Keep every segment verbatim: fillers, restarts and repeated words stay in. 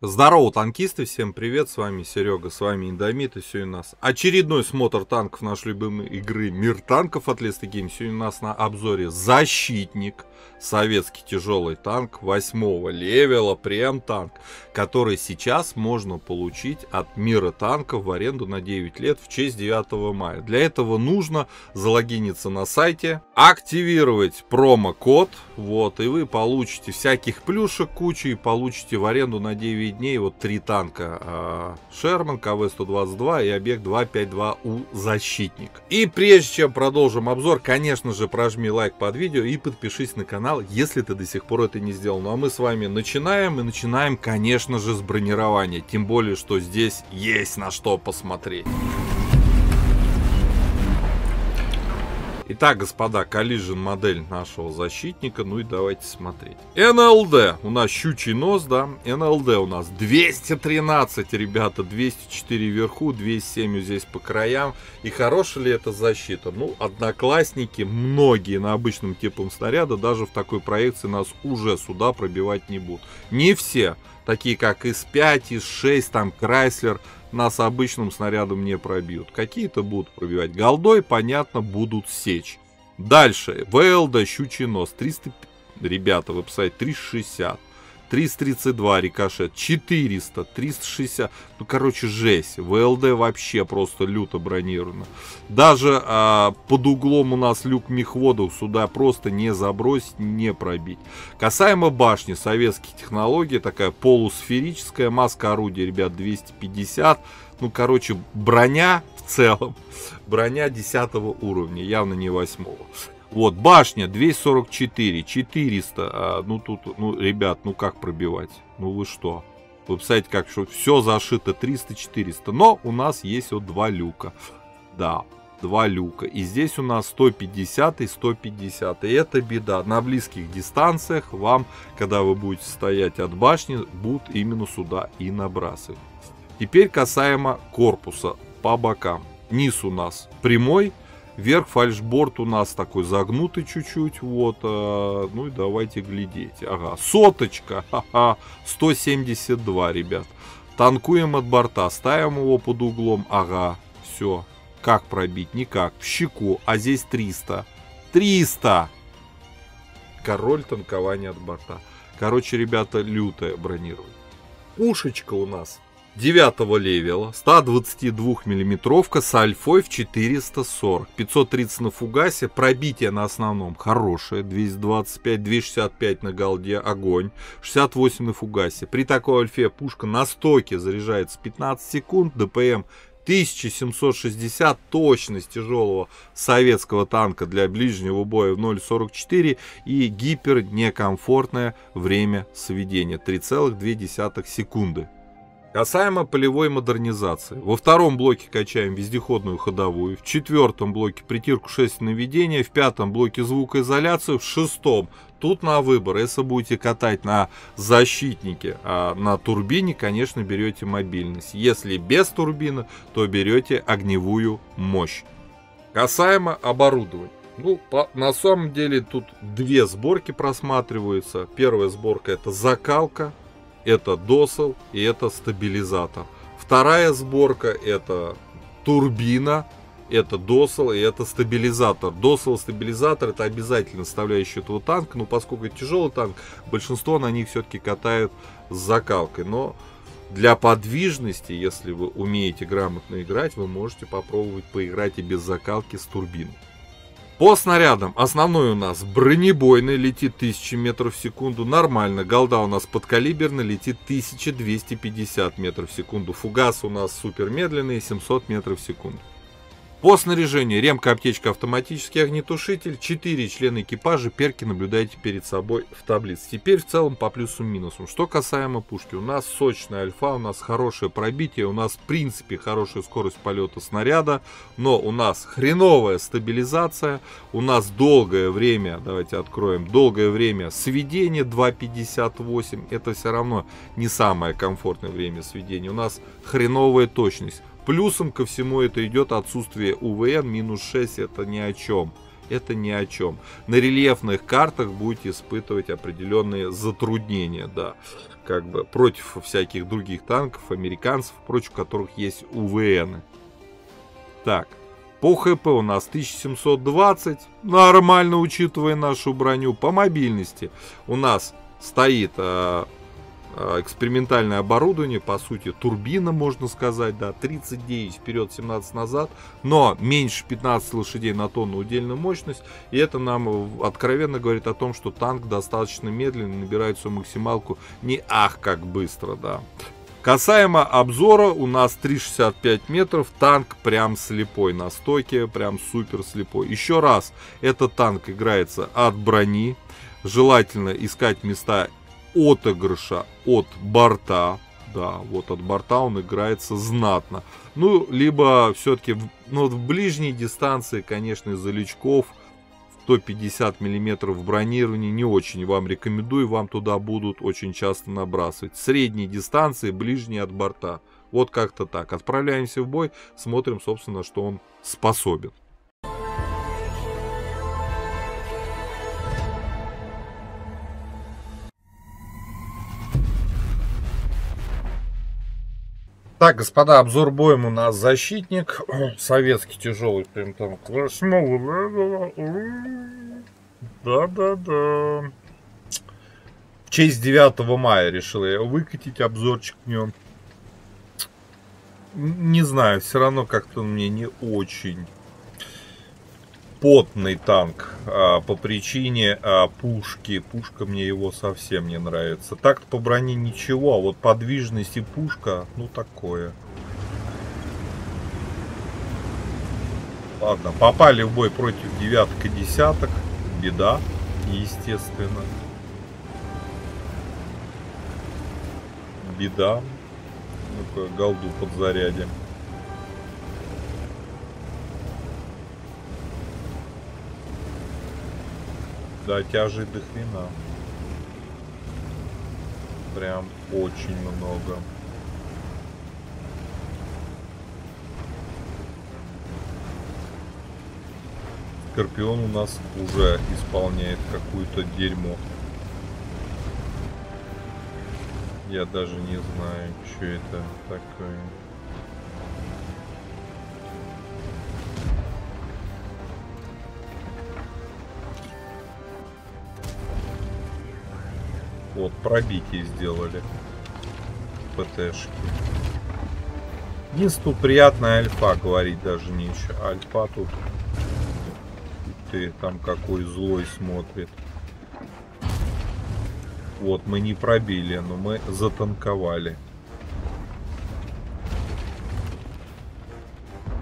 Здорово, танкисты, всем привет, с вами Серега, с вами Индомит, и сегодня у нас очередной смотр танков нашей любимой игры Мир танков от Лесты Гейм. Сегодня у нас на обзоре защитник, советский тяжелый танк восьмого левела, прем танк, который сейчас можно получить от Мира танков в аренду на девять лет в честь девятого мая. Для этого нужно залогиниться на сайте, активировать промокод, вот, и вы получите всяких плюшек кучу и получите в аренду на девять дней вот три танка: Шерман, КВ сто двадцать два и Объект два пятьдесят два У Защитник. И прежде чем продолжим обзор, конечно же, прожми лайк под видео и подпишись на канал, если ты до сих пор это не сделал. Ну а мы с вами начинаем, и начинаем, конечно же, с бронирования. Тем более, что здесь есть на что посмотреть. Итак, господа, коллижен модель нашего защитника, ну и давайте смотреть. эн эл дэ у нас щучий нос, да, эн эл дэ у нас двести тринадцать, ребята, двести четыре вверху, двести семь здесь по краям. И хорошая ли это защита? Ну, одноклассники, многие на обычном типом снаряда даже в такой проекции нас уже сюда пробивать не будут. Не все, такие как ИС пять, ИС шесть, там Крайслер, нас обычным снарядом не пробьют. Какие-то будут пробивать голдой, понятно, будут сечь. Дальше. ВЛД, щучий нос. триста, ребята, вы писали триста шестьдесят. триста тридцать два рикошет. четыреста. триста шестьдесят. Ну, короче, жесть. ВЛД вообще просто люто бронировано. Даже а, под углом у нас люк мехводов сюда просто не забросить, не пробить. Касаемо башни, советские технологии. Такая полусферическая маска орудия, ребят, двести пятьдесят. Ну, короче, броня в целом. Броня десятого уровня. Явно не восьмого. Вот, башня двести сорок четыре, четыреста, а, ну тут, ну, ребят, ну как пробивать? Ну вы что? Вы представляете, как что все зашито триста четыреста, но у нас есть вот два люка, да, два люка. И здесь у нас сто пятьдесят и сто пятьдесят, и это беда. На близких дистанциях вам, когда вы будете стоять от башни, будут именно сюда и набрасывать. Теперь касаемо корпуса по бокам. Низ у нас прямой. Вверх фальшборд у нас такой загнутый чуть-чуть, вот, э, ну и давайте глядеть, ага, соточка, ха-ха, сто семьдесят два, ребят, танкуем от борта, ставим его под углом, ага, все, как пробить, никак, в щеку, а здесь триста, триста, король танкования от борта, короче, ребята, лютое бронирование. Пушечка у нас девятого левела, сто двадцать два миллиметровка с альфой в четыреста сорок, пятьсот тридцать на фугасе, пробитие на основном хорошее, двести двадцать пять, двести шестьдесят пять на голде, огонь, шестьдесят восемь на фугасе. При такой альфе пушка на стоке заряжается с пятнадцати секунд, ДПМ тысяча семьсот шестьдесят, точность тяжелого советского танка для ближнего боя в ноль сорок четыре и гипер некомфортное время сведения три целых две десятых секунды. Касаемо полевой модернизации. Во втором блоке качаем вездеходную ходовую, в четвертом блоке притирку шесть наведения, в пятом блоке звукоизоляцию, в шестом. Тут на выбор, если будете катать на защитнике, а на турбине, конечно, берете мобильность. Если без турбины, то берете огневую мощь. Касаемо оборудования. Ну, по, на самом деле тут две сборки просматриваются. Первая сборка — это закалка. Это досел и это стабилизатор. Вторая сборка — это турбина, это досел и это стабилизатор. Досел и стабилизатор — это обязательно составляющая этого танка. Но поскольку это тяжелый танк, большинство на них все-таки катают с закалкой. Но для подвижности, если вы умеете грамотно играть, вы можете попробовать поиграть и без закалки с турбиной. По снарядам основной у нас бронебойный, летит тысяча метров в секунду, нормально. Голда у нас подкалиберный, летит тысяча двести пятьдесят метров в секунду. Фугас у нас супер медленный, семьсот метров в секунду. По снаряжению ремка, аптечка, автоматический огнетушитель, четыре члена экипажа, перки наблюдайте перед собой в таблице. Теперь в целом по плюсам и минусам. Что касаемо пушки, у нас сочная альфа, у нас хорошее пробитие, у нас в принципе хорошая скорость полета снаряда, но у нас хреновая стабилизация, у нас долгое время, давайте откроем, долгое время сведения два пятьдесят восемь, это все равно не самое комфортное время сведения, у нас хреновая точность. Плюсом ко всему это идет отсутствие УВН, минус шесть, это ни о чем. это ни о чем. На рельефных картах будете испытывать определенные затруднения, да, как бы против всяких других танков, американцев, против которых есть УВНы. Так, по ХП у нас тысяча семьсот двадцать, нормально, учитывая нашу броню. По мобильности у нас стоит э, э, экспериментальное оборудование, по сути турбина, можно сказать, да, тридцать девять вперед, семнадцать назад, но меньше пятнадцати лошадей на тонну удельную мощность, и это нам откровенно говорит о том, что танк достаточно медленно набирает свою максималку, не ах как быстро, да. Касаемо обзора, у нас три шестьдесят пять метров, танк прям слепой на стоке, прям супер слепой. Еще раз, этот танк играется от брони, желательно искать места отыгрыша от борта, да, вот от борта он играется знатно. Ну, либо все-таки, ну, в ближней дистанции, конечно, из-за лючков, сто пятьдесят миллиметров бронирования не очень вам рекомендую, вам туда будут очень часто набрасывать. Средние дистанции, ближние от борта. Вот как-то так. Отправляемся в бой, смотрим, собственно, что он способен. Так, господа, обзор боем у нас защитник. Советский тяжелый, прям там классного. Да-да-да. В честь девятого мая решил я выкатить обзорчик в нем. Не знаю, все равно как-то он мне не очень потный танк а, по причине а, пушки. Пушка мне его совсем не нравится. Так-то по броне ничего, а вот подвижность и пушка, ну такое. Ладно, попали в бой против девяток и десяток. Беда, естественно. Беда. Ну-ка, голду подзарядим. Да, тяжей до хрена. Прям очень много. Скорпион у нас уже исполняет какую-то дерьмо. Я даже не знаю, что это такое. Вот, пробитие сделали. ПТшки. Единственное, приятная альфа, говорить даже нечего. Альфа тут. Ты там какой злой смотрит. Вот, мы не пробили, но мы затанковали.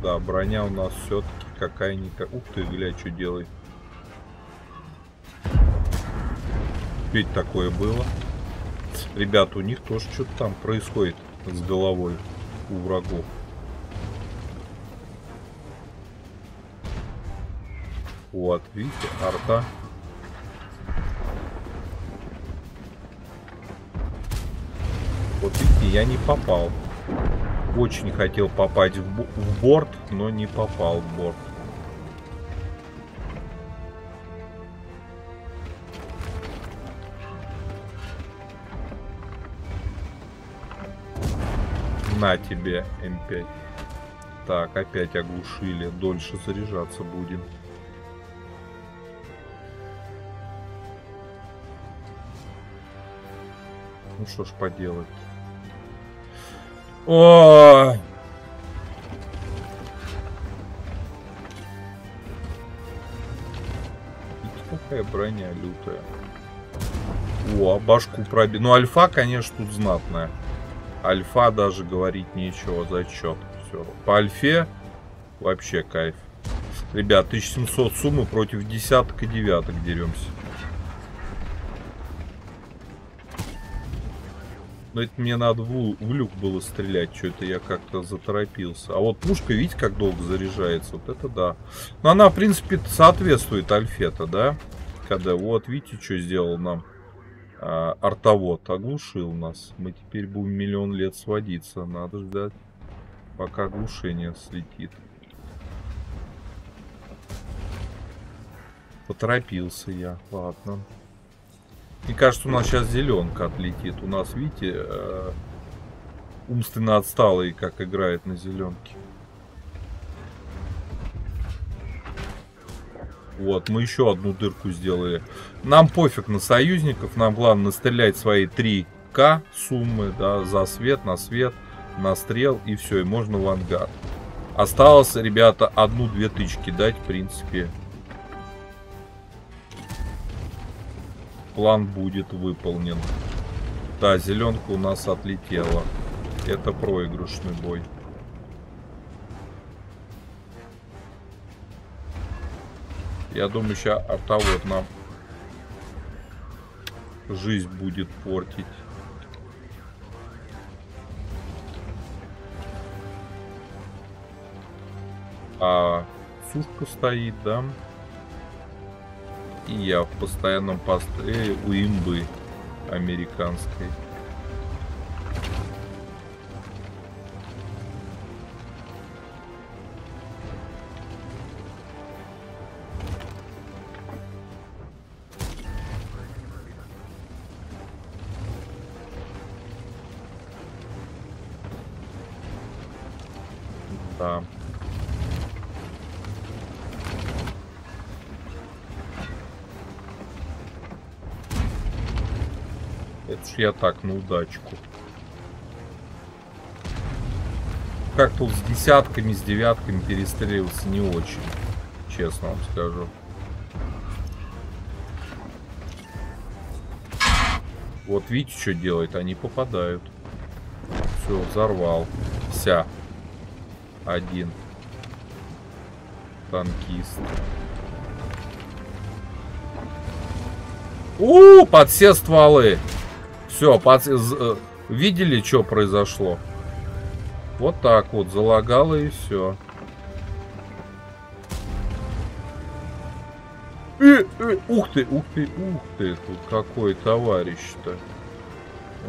Да, броня у нас все-таки какая-никакая. Ух ты, глядь, что делает. Ведь такое было. Ребята, у них тоже что-то там происходит с головой у врагов. Вот, видите, арта. Вот видите, я не попал. Очень хотел попасть в, в борт, но не попал в борт. На тебе, М пять. Так, опять оглушили. Дольше заряжаться будем. Ну что ж поделать. О! Какая броня лютая. О, башку пробил. Ну, альфа, конечно, тут знатная. Альфа даже говорить нечего. Зачет. Все. По альфе вообще кайф. Ребят, тысяча семьсот суммы против десяток и девяток деремся. Но это мне надо в, в люк было стрелять. Что-то я как-то заторопился. А вот пушка, видите, как долго заряжается. Вот это да. Но она, в принципе, соответствует альфе-то, да? Когда, вот, видите, что сделал нам а, артовод. Оглушил нас. Мы теперь будем миллион лет сводиться. Надо ждать, пока оглушение слетит. Поторопился я. Ладно. Мне кажется, у нас сейчас зеленка отлетит. У нас, видите, э, умственно отсталый, как играет на зеленке. Вот, мы еще одну дырку сделали. Нам пофиг на союзников. Нам главное стрелять свои три ка суммы, да, за свет, на свет, на стрел. И все, и можно в ангар. Осталось, ребята, одну-две тычки дать, в принципе. План будет выполнен. Да, зеленка у нас отлетела. Это проигрышный бой. Я думаю, сейчас автовод нам жизнь будет портить. А сушка стоит, да? И я в постоянном пострее у имбы американской. Да. Я так, на удачку. Как-то с десятками, с девятками перестрелился не очень, честно вам скажу. Вот видите, что делает? Они попадают. Все, взорвал. Вся. Один. Танкист. У, под все стволы. Все, под... видели, что произошло? Вот так вот, залагало и все. Э, э, ух ты, ух ты, ух ты, тут какой товарищ-то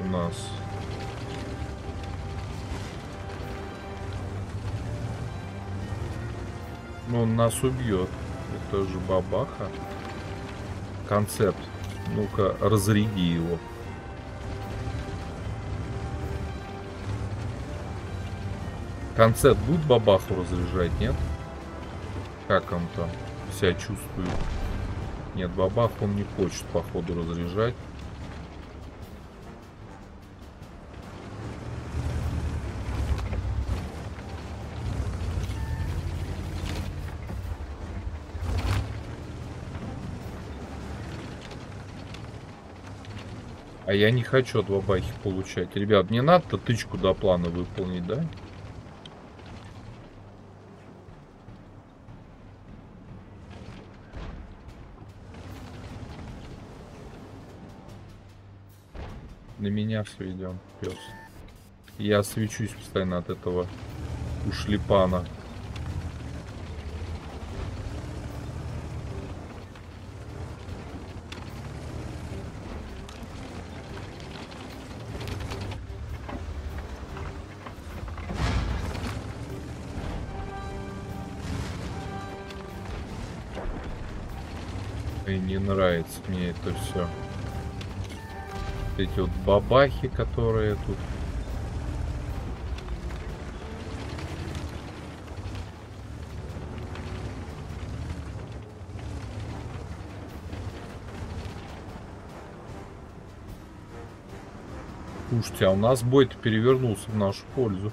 у нас. Он нас убьет. Это же бабаха. Концепт. Ну-ка, разряди его. Концепт будет бабаху разряжать, нет? Как он там себя чувствует? Нет, бабаху он не хочет, походу, разряжать. А я не хочу от бабахи получать. Ребят, мне надо тычку до плана выполнить, да? На меня все идем, пес. Я свечусь постоянно от этого ушлепана. И не нравится мне это все. Эти вот бабахи, которые тут. Слушайте, а у нас бой-то перевернулся в нашу пользу.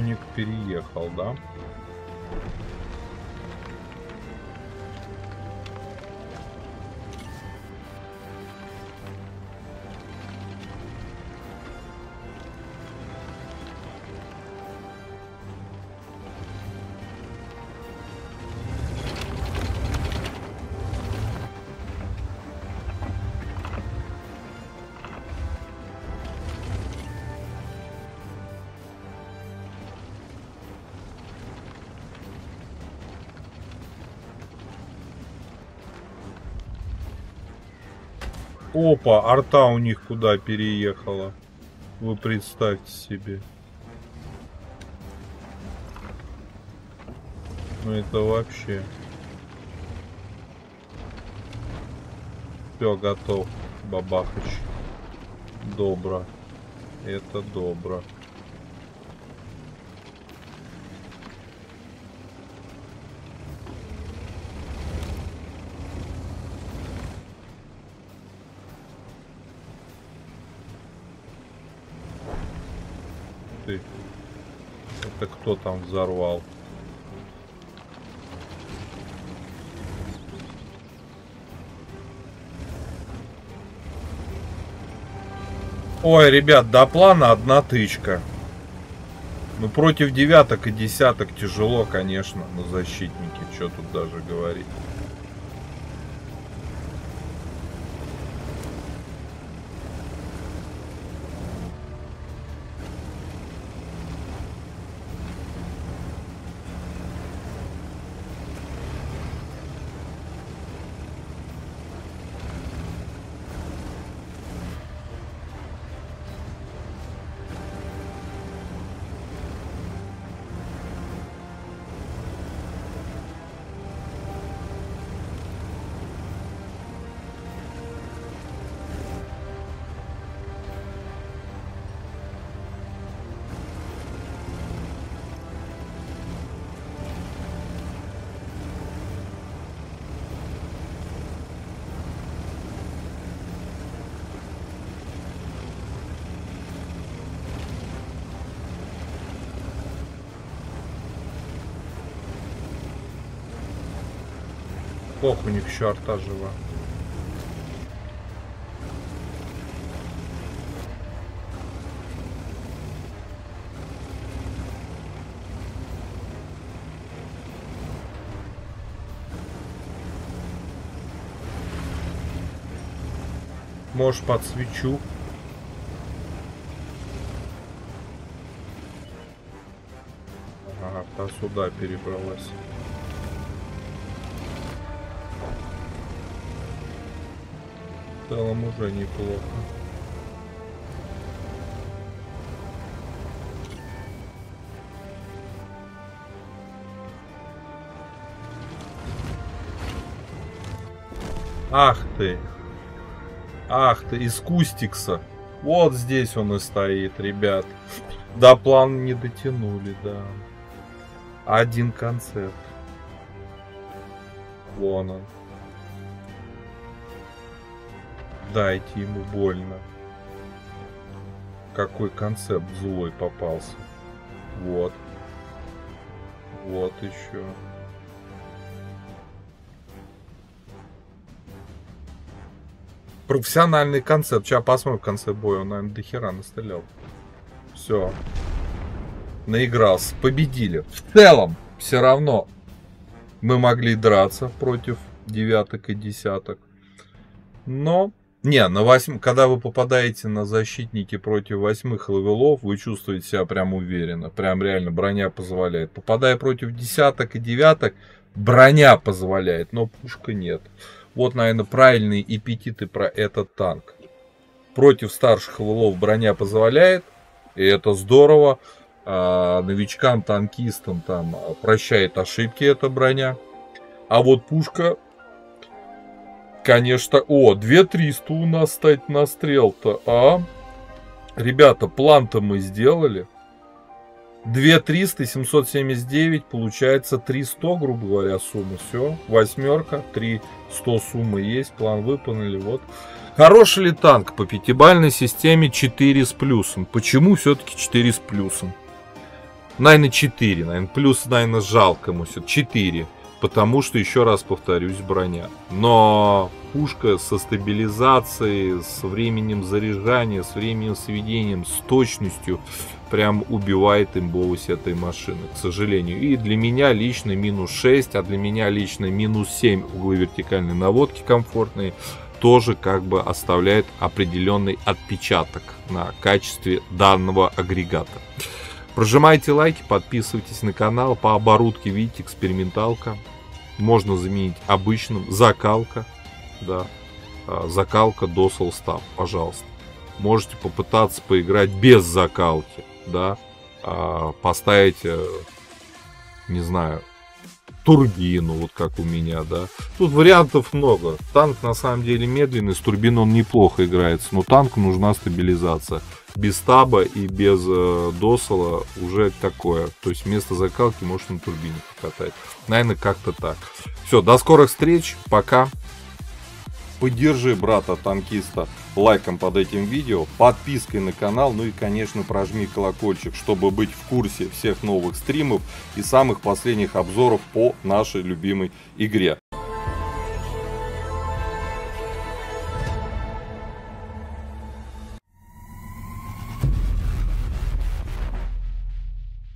противник переехал, да? Опа, арта у них куда переехала. Вы представьте себе. Ну это вообще. Все, готов, бабахач. Добро. Это добро. Это кто там взорвал? Ой, ребят, до плана одна тычка. Ну, против девяток и десяток тяжело, конечно, но защитники, что тут даже говорить. Ох, у них еще арта жива. Может, подсвечу? Ага, арта сюда перебралась. В целом уже неплохо. Ах ты! Ах ты, из Кустикса. Вот здесь он и стоит, ребят. До плана не дотянули, да. Один концерт. Вон он. Дайте ему больно. Какой концепт злой попался. Вот. Вот еще. Профессиональный концепт. Сейчас посмотрим в конце боя. Он, наверное, до хера настрелял. Все. Наигрался. Победили. В целом, все равно мы могли драться против девяток и десяток. Но... Не, на восьм... когда вы попадаете на защитники против восьмых левелов, вы чувствуете себя прям уверенно. Прям реально броня позволяет. Попадая против десяток и девяток, броня позволяет, но пушка нет. Вот, наверное, правильные эпитеты про этот танк. Против старших левелов броня позволяет, и это здорово. А новичкам, танкистам там прощает ошибки эта броня. А вот пушка... Конечно, о, две тысячи триста у нас стать на стрел-то, а? Ребята, план-то мы сделали. две тысячи триста, семьсот семьдесят девять, получается три сто, грубо говоря, сумма. Все, восьмерка, три сто суммы есть, план выполнили, вот. Хороший ли танк по пятибалльной системе четыре с плюсом? Почему все-таки четыре с плюсом? Наверное, четыре, наверное, плюс, наверное, жалкому все, четыре. Потому что, еще раз повторюсь, броня. Но пушка со стабилизацией, с временем заряжания, с временем сведения, с точностью прям убивает имбовость этой машины, к сожалению. И для меня лично минус шесть, а для меня лично минус семь углы вертикальной наводки комфортные тоже как бы оставляет определенный отпечаток на качестве данного агрегата. Прожимайте лайки, подписывайтесь на канал. По оборудке, видите, эксперименталка. Можно заменить обычным. Закалка. Да. Закалка до солстав, пожалуйста. Можете попытаться поиграть без закалки. Да. Поставить, не знаю, турбину, вот как у меня, да. Тут вариантов много. Танк на самом деле медленный, с турбиной он неплохо играется, но танку нужна стабилизация. Без таба и без э, досола уже такое. То есть вместо закалки можешь на турбине покатать. Наверное, как-то так. Все, до скорых встреч, пока. Поддержи брата-танкиста лайком под этим видео, подпиской на канал, ну и, конечно, прожми колокольчик, чтобы быть в курсе всех новых стримов и самых последних обзоров по нашей любимой игре.